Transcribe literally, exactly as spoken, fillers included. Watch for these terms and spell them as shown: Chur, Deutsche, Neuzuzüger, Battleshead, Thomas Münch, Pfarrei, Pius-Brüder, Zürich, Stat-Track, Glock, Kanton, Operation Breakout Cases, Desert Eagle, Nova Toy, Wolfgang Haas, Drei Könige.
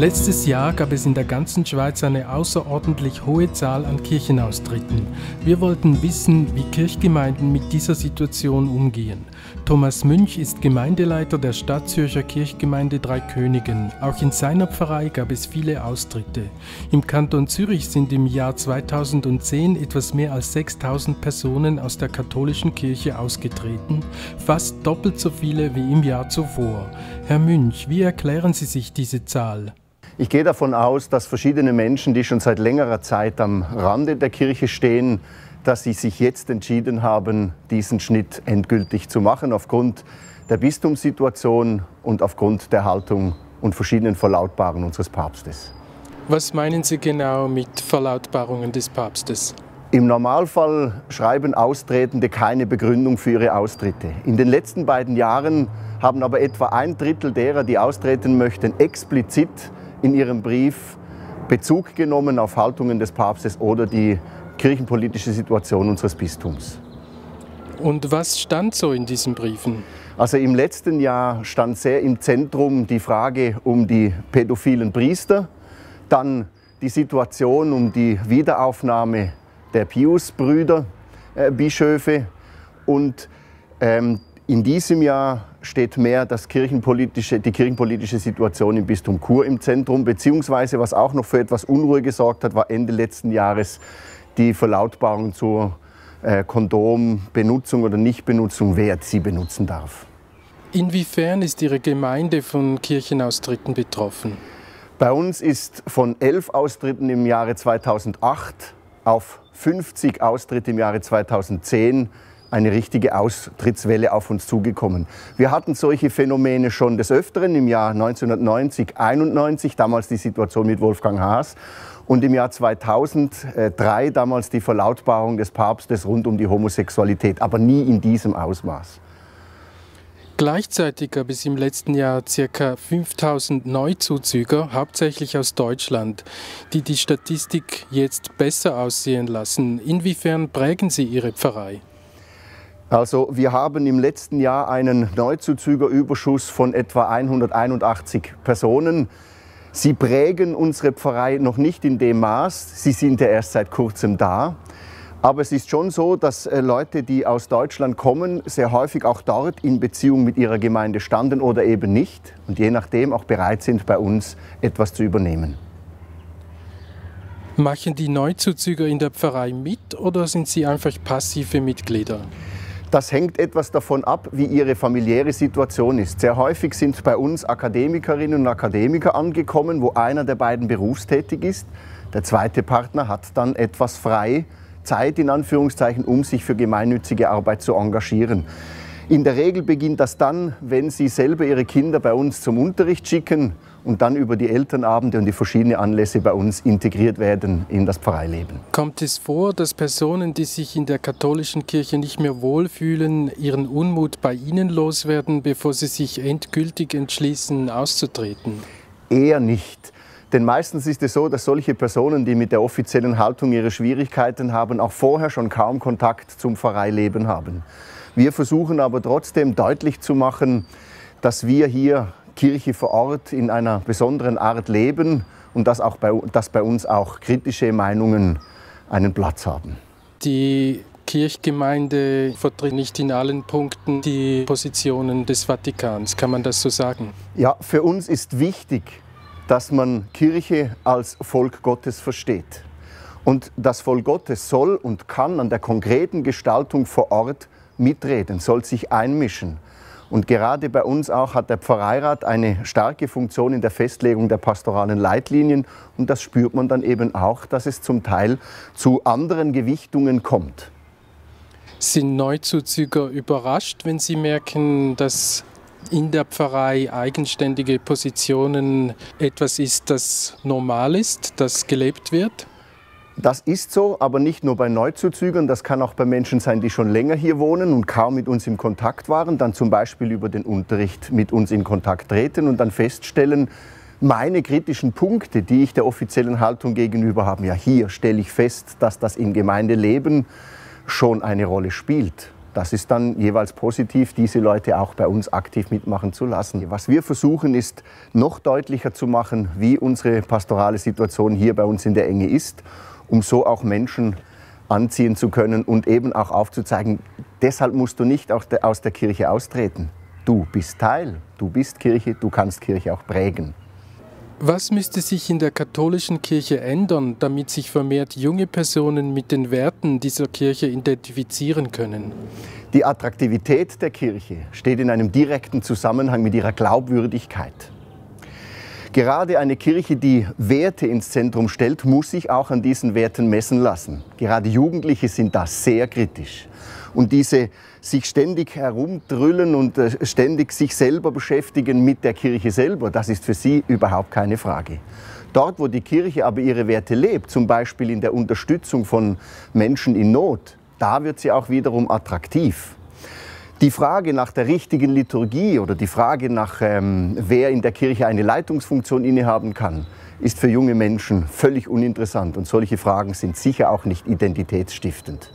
Letztes Jahr gab es in der ganzen Schweiz eine außerordentlich hohe Zahl an Kirchenaustritten. Wir wollten wissen, wie Kirchgemeinden mit dieser Situation umgehen. Thomas Münch ist Gemeindeleiter der Stadtzürcher Kirchgemeinde Drei Königen. Auch in seiner Pfarrei gab es viele Austritte. Im Kanton Zürich sind im Jahr zweitausendzehn etwas mehr als sechstausend Personen aus der katholischen Kirche ausgetreten, fast doppelt so viele wie im Jahr zuvor. Herr Münch, wie erklären Sie sich diese Zahl? Ich gehe davon aus, dass verschiedene Menschen, die schon seit längerer Zeit am Rande der Kirche stehen, dass sie sich jetzt entschieden haben, diesen Schnitt endgültig zu machen, aufgrund der Bistumssituation und aufgrund der Haltung und verschiedenen Verlautbarungen unseres Papstes. Was meinen Sie genau mit Verlautbarungen des Papstes? Im Normalfall schreiben Austretende keine Begründung für ihre Austritte. In den letzten beiden Jahren haben aber etwa ein Drittel derer, die austreten möchten, explizit in ihrem Brief Bezug genommen auf Haltungen des Papstes oder die kirchenpolitische Situation unseres Bistums. Und was stand so in diesen Briefen? Also im letzten Jahr stand sehr im Zentrum die Frage um die pädophilen Priester, dann die Situation um die Wiederaufnahme der Pius-Brüder, äh, Bischöfe, und ähm, in diesem Jahr steht mehr das kirchenpolitische, die kirchenpolitische Situation im Bistum Chur im Zentrum, beziehungsweise was auch noch für etwas Unruhe gesorgt hat, war Ende letzten Jahres die Verlautbarung zur äh, Kondombenutzung oder Nichtbenutzung, wer sie benutzen darf. Inwiefern ist Ihre Gemeinde von Kirchenaustritten betroffen? Bei uns ist von elf Austritten im Jahre zweitausendacht auf fünfzig Austritte im Jahre zweitausendzehn eine richtige Austrittswelle auf uns zugekommen. Wir hatten solche Phänomene schon des Öfteren im Jahr neunzehnhundertneunzig, einundneunzig, damals die Situation mit Wolfgang Haas, und im Jahr zweitausenddrei damals die Verlautbarung des Papstes rund um die Homosexualität, aber nie in diesem Ausmaß. Gleichzeitig gab es im letzten Jahr ca. fünftausend Neuzuzüger, hauptsächlich aus Deutschland, die die Statistik jetzt besser aussehen lassen. Inwiefern prägen sie Ihre Pfarrei? Also wir haben im letzten Jahr einen Neuzuzügerüberschuss von etwa hunderteinundachtzig Personen. Sie prägen unsere Pfarrei noch nicht in dem Maß, sie sind ja erst seit kurzem da. Aber es ist schon so, dass Leute, die aus Deutschland kommen, sehr häufig auch dort in Beziehung mit ihrer Gemeinde standen oder eben nicht und je nachdem auch bereit sind, bei uns etwas zu übernehmen. Machen die Neuzuzüger in der Pfarrei mit oder sind sie einfach passive Mitglieder? Das hängt etwas davon ab, wie ihre familiäre Situation ist. Sehr häufig sind bei uns Akademikerinnen und Akademiker angekommen, wo einer der beiden berufstätig ist. Der zweite Partner hat dann etwas frei, Zeit in Anführungszeichen, um sich für gemeinnützige Arbeit zu engagieren. In der Regel beginnt das dann, wenn sie selber ihre Kinder bei uns zum Unterricht schicken und dann über die Elternabende und die verschiedenen Anlässe bei uns integriert werden in das Pfarreileben. Kommt es vor, dass Personen, die sich in der katholischen Kirche nicht mehr wohlfühlen, ihren Unmut bei Ihnen loswerden, bevor sie sich endgültig entschließen, auszutreten? Eher nicht. Denn meistens ist es so, dass solche Personen, die mit der offiziellen Haltung ihre Schwierigkeiten haben, auch vorher schon kaum Kontakt zum Pfarreileben haben. Wir versuchen aber trotzdem deutlich zu machen, dass wir hier Kirche vor Ort in einer besonderen Art leben und dass, auch bei, dass bei uns auch kritische Meinungen einen Platz haben. Die Kirchgemeinde vertritt nicht in allen Punkten die Positionen des Vatikans, kann man das so sagen? Ja, für uns ist wichtig, dass man Kirche als Volk Gottes versteht. Und das Volk Gottes soll und kann an der konkreten Gestaltung vor Ort mitreden, soll sich einmischen. Und gerade bei uns auch hat der Pfarreirat eine starke Funktion in der Festlegung der pastoralen Leitlinien. Und das spürt man dann eben auch, dass es zum Teil zu anderen Gewichtungen kommt. Sind Neuzuzüger überrascht, wenn sie merken, dass in der Pfarrei eigenständige Positionen etwas ist, das normal ist, das gelebt wird? Das ist so, aber nicht nur bei Neuzuzügern. Das kann auch bei Menschen sein, die schon länger hier wohnen und kaum mit uns im Kontakt waren, dann zum Beispiel über den Unterricht mit uns in Kontakt treten und dann feststellen, meine kritischen Punkte, die ich der offiziellen Haltung gegenüber habe, ja, hier stelle ich fest, dass das im Gemeindeleben schon eine Rolle spielt. Das ist dann jeweils positiv, diese Leute auch bei uns aktiv mitmachen zu lassen. Was wir versuchen, ist noch deutlicher zu machen, wie unsere pastorale Situation hier bei uns in der Enge ist, um so auch Menschen anziehen zu können und eben auch aufzuzeigen, deshalb musst du nicht aus der Kirche austreten. Du bist Teil, du bist Kirche, du kannst Kirche auch prägen. Was müsste sich in der katholischen Kirche ändern, damit sich vermehrt junge Personen mit den Werten dieser Kirche identifizieren können? Die Attraktivität der Kirche steht in einem direkten Zusammenhang mit ihrer Glaubwürdigkeit. Gerade eine Kirche, die Werte ins Zentrum stellt, muss sich auch an diesen Werten messen lassen. Gerade Jugendliche sind da sehr kritisch. Und diese sich ständig herumdrüllen und ständig sich selber beschäftigen mit der Kirche selber, das ist für sie überhaupt keine Frage. Dort, wo die Kirche aber ihre Werte lebt, zum Beispiel in der Unterstützung von Menschen in Not, da wird sie auch wiederum attraktiv. Die Frage nach der richtigen Liturgie oder die Frage nach, ähm, wer in der Kirche eine Leitungsfunktion innehaben kann, ist für junge Menschen völlig uninteressant. Und solche Fragen sind sicher auch nicht identitätsstiftend.